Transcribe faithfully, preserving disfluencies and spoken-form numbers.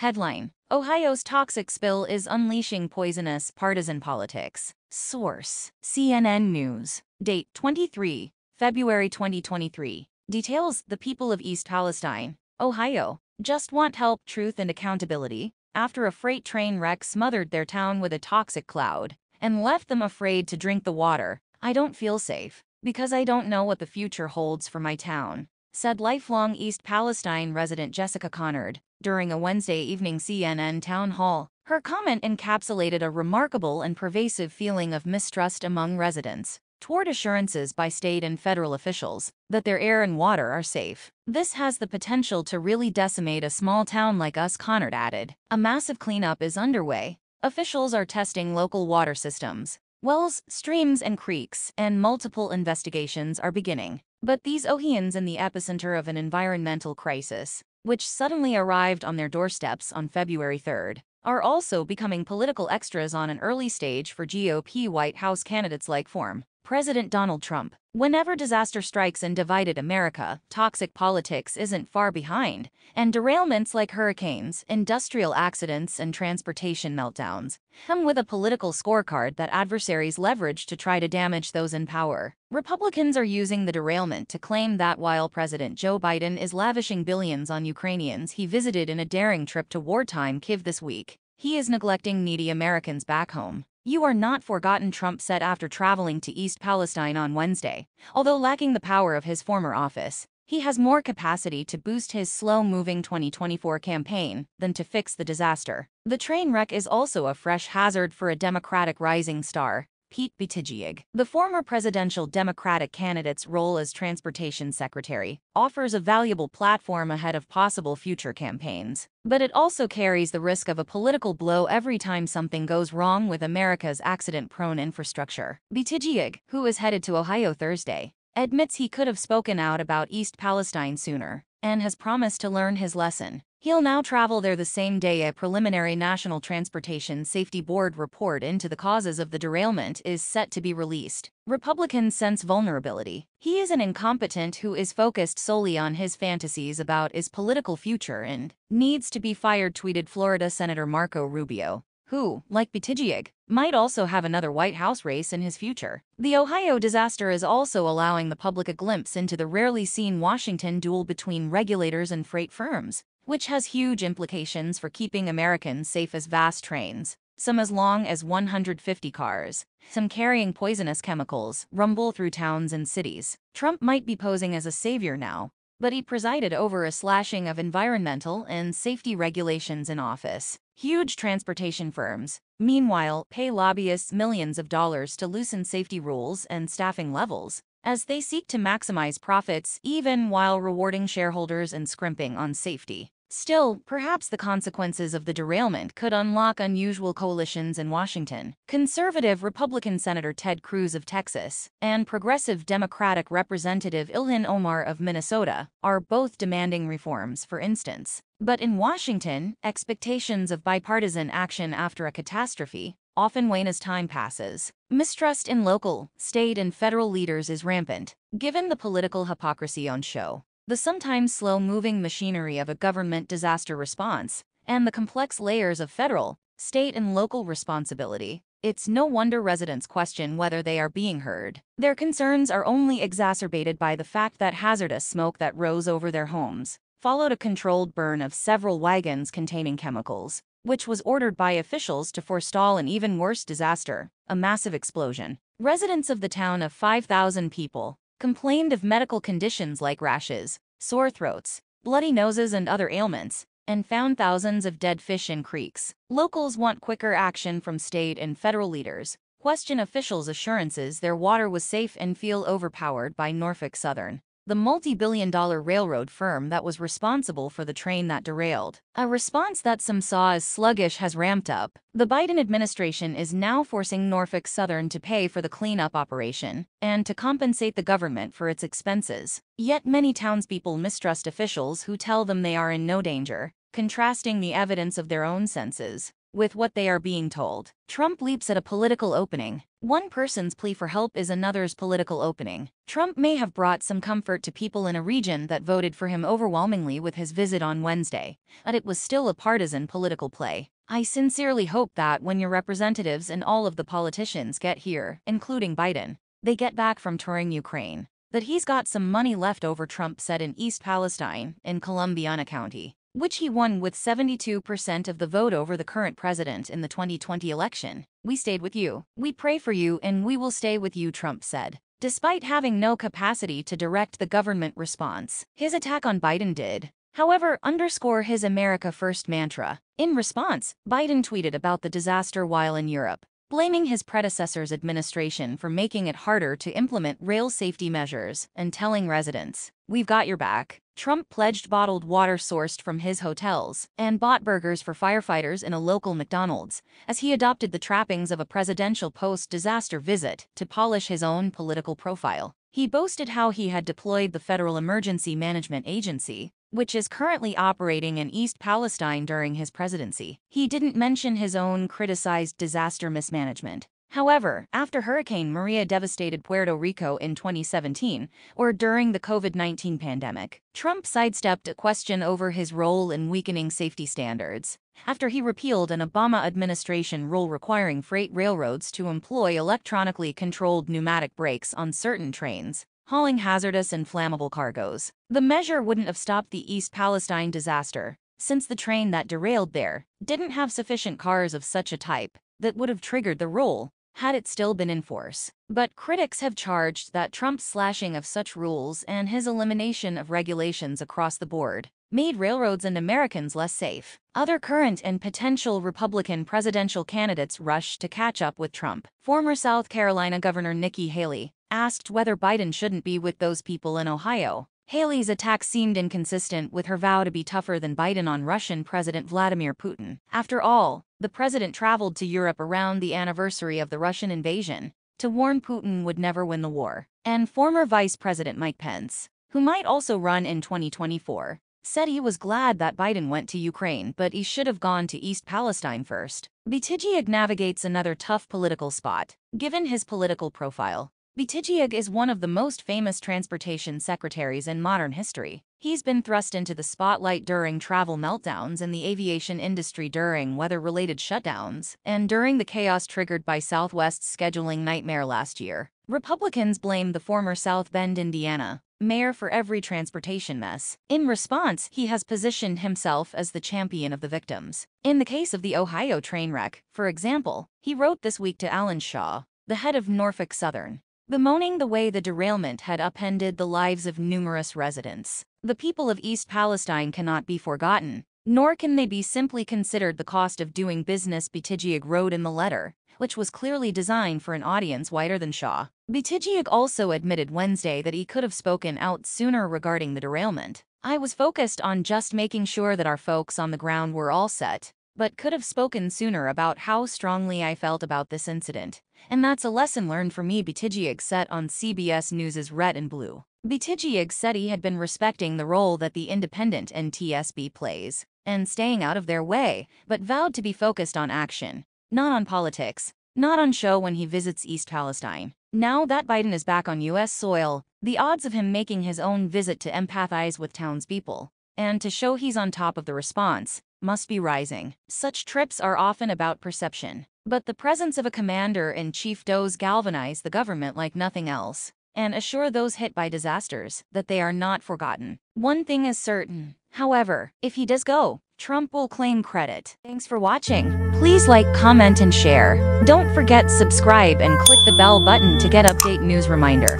Headline: Ohio's toxic spill is unleashing poisonous partisan politics. Source: C N N News. Date: the twenty-third of February twenty twenty-three. Details: the people of East Palestine, Ohio, just want help, truth, and accountability after a freight train wreck smothered their town with a toxic cloud and left them afraid to drink the water. I don't feel safe because I don't know what the future holds for my town, said lifelong East Palestine resident Jessica Conard during a Wednesday evening C N N town hall. Her comment encapsulated a remarkable and pervasive feeling of mistrust among residents toward assurances by state and federal officials that their air and water are safe. This has the potential to really decimate a small town like us, Conard added. A massive cleanup is underway. Officials are testing local water systems, wells, streams, and creeks, and multiple investigations are beginning. But these Ohioans in the epicenter of an environmental crisis, which suddenly arrived on their doorsteps on February third, are also becoming political extras on an early stage for G O P White House candidates like former President Donald Trump. Whenever disaster strikes in divided America, toxic politics isn't far behind, and derailments like hurricanes, industrial accidents, and transportation meltdowns come with a political scorecard that adversaries leverage to try to damage those in power. Republicans are using the derailment to claim that while President Joe Biden is lavishing billions on Ukrainians he visited in a daring trip to wartime Kyiv this week, he is neglecting needy Americans back home. You are not forgotten, Trump said after traveling to East Palestine on Wednesday. Although lacking the power of his former office, he has more capacity to boost his slow-moving twenty twenty-four campaign than to fix the disaster. The train wreck is also a fresh hazard for a Democratic rising star, Pete Buttigieg. The former presidential Democratic candidate's role as transportation secretary offers a valuable platform ahead of possible future campaigns, but it also carries the risk of a political blow every time something goes wrong with America's accident-prone infrastructure. Buttigieg, who is headed to Ohio Thursday, admits he could have spoken out about East Palestine sooner and has promised to learn his lesson. He'll now travel there the same day a preliminary National Transportation Safety Board report into the causes of the derailment is set to be released. Republicans sense vulnerability. He is an incompetent who is focused solely on his fantasies about his political future and needs to be fired, tweeted Florida Senator Marco Rubio, who, like Buttigieg, might also have another White House race in his future. The Ohio disaster is also allowing the public a glimpse into the rarely seen Washington duel between regulators and freight firms, which has huge implications for keeping Americans safe as vast trains, some as long as one hundred fifty cars, some carrying poisonous chemicals, rumble through towns and cities. Trump might be posing as a savior now, but he presided over a slashing of environmental and safety regulations in office. Huge transportation firms, meanwhile, pay lobbyists millions of dollars to loosen safety rules and staffing levels, as they seek to maximize profits even while rewarding shareholders and scrimping on safety. Still, perhaps the consequences of the derailment could unlock unusual coalitions in Washington. Conservative Republican Senator Ted Cruz of Texas and progressive Democratic Representative Ilhan Omar of Minnesota are both demanding reforms, for instance. But in Washington, expectations of bipartisan action after a catastrophe often wane as time passes. Mistrust in local, state, and federal leaders is rampant, given the political hypocrisy on show, the sometimes slow-moving machinery of a government disaster response, and the complex layers of federal, state, and local responsibility. It's no wonder residents question whether they are being heard. Their concerns are only exacerbated by the fact that hazardous smoke that rose over their homes followed a controlled burn of several wagons containing chemicals, which was ordered by officials to forestall an even worse disaster, a massive explosion. Residents of the town of five thousand people complained of medical conditions like rashes, sore throats, bloody noses, and other ailments, and found thousands of dead fish in creeks. Locals want quicker action from state and federal leaders, question officials' assurances their water was safe, and feel overpowered by Norfolk Southern, the multi-billion dollar railroad firm that was responsible for the train that derailed. A response that some saw as sluggish has ramped up. The Biden administration is now forcing Norfolk Southern to pay for the cleanup operation and to compensate the government for its expenses. Yet many townspeople mistrust officials who tell them they are in no danger, contrasting the evidence of their own senses with what they are being told. Trump leaps at a political opening. One person's plea for help is another's political opening. Trump may have brought some comfort to people in a region that voted for him overwhelmingly with his visit on Wednesday, but it was still a partisan political play. I sincerely hope that when your representatives and all of the politicians get here, including Biden, they get back from touring Ukraine, that he's got some money left over, Trump said in East Palestine, in Columbiana County, which he won with seventy-two percent of the vote over the current president in the twenty twenty election. We stayed with you, we pray for you, and we will stay with you, Trump said. Despite having no capacity to direct the government response, his attack on Biden did, however, underscore his America First mantra. In response, Biden tweeted about the disaster while in Europe, blaming his predecessor's administration for making it harder to implement rail safety measures and telling residents, "We've got your back." Trump pledged bottled water sourced from his hotels and bought burgers for firefighters in a local McDonald's as he adopted the trappings of a presidential post-disaster visit to polish his own political profile. He boasted how he had deployed the Federal Emergency Management Agency, which is currently operating in East Palestine during his presidency. He didn't mention his own criticized disaster mismanagement. However, after Hurricane Maria devastated Puerto Rico in twenty seventeen, or during the COVID nineteen pandemic, Trump sidestepped a question over his role in weakening safety standards, after he repealed an Obama administration rule requiring freight railroads to employ electronically controlled pneumatic brakes on certain trains hauling hazardous and flammable cargoes. The measure wouldn't have stopped the East Palestine disaster, since the train that derailed there didn't have sufficient cars of such a type that would have triggered the rule had it still been in force. But critics have charged that Trump's slashing of such rules and his elimination of regulations across the board made railroads and Americans less safe. Other current and potential Republican presidential candidates rushed to catch up with Trump. Former South Carolina Governor Nikki Haley asked whether Biden shouldn't be with those people in Ohio. Haley's attack seemed inconsistent with her vow to be tougher than Biden on Russian President Vladimir Putin. After all, the president traveled to Europe around the anniversary of the Russian invasion to warn Putin would never win the war. And former Vice President Mike Pence, who might also run in twenty twenty-four, said he was glad that Biden went to Ukraine, but he should have gone to East Palestine first. Buttigieg navigates another tough political spot, given his political profile. Buttigieg is one of the most famous transportation secretaries in modern history. He's been thrust into the spotlight during travel meltdowns in the aviation industry, during weather-related shutdowns, and during the chaos triggered by Southwest's scheduling nightmare last year. Republicans blame the former South Bend, Indiana mayor for every transportation mess. In response, he has positioned himself as the champion of the victims. In the case of the Ohio train wreck, for example, he wrote this week to Alan Shaw, the head of Norfolk Southern, bemoaning the way the derailment had upended the lives of numerous residents. The people of East Palestine cannot be forgotten, nor can they be simply considered the cost of doing business, Buttigieg wrote in the letter, which was clearly designed for an audience wider than Shaw. Buttigieg also admitted Wednesday that he could have spoken out sooner regarding the derailment. "I was focused on just making sure that our folks on the ground were all set, but could have spoken sooner about how strongly I felt about this incident. And that's a lesson learned for me," Buttigieg said on C B S News's Red and Blue. Buttigieg said he had been respecting the role that the independent N T S B plays and staying out of their way, but vowed to be focused on action, not on politics, not on show when he visits East Palestine. Now that Biden is back on U S soil, the odds of him making his own visit to empathize with townspeople and to show he's on top of the response must be rising. Such trips are often about perception, but the presence of a commander-in-chief does galvanize the government like nothing else, and assure those hit by disasters that they are not forgotten. One thing is certain, however, if he does go, Trump will claim credit. Thanks for watching. Please like, comment, and share. Don't forget, subscribe and click the bell button to get update news reminder.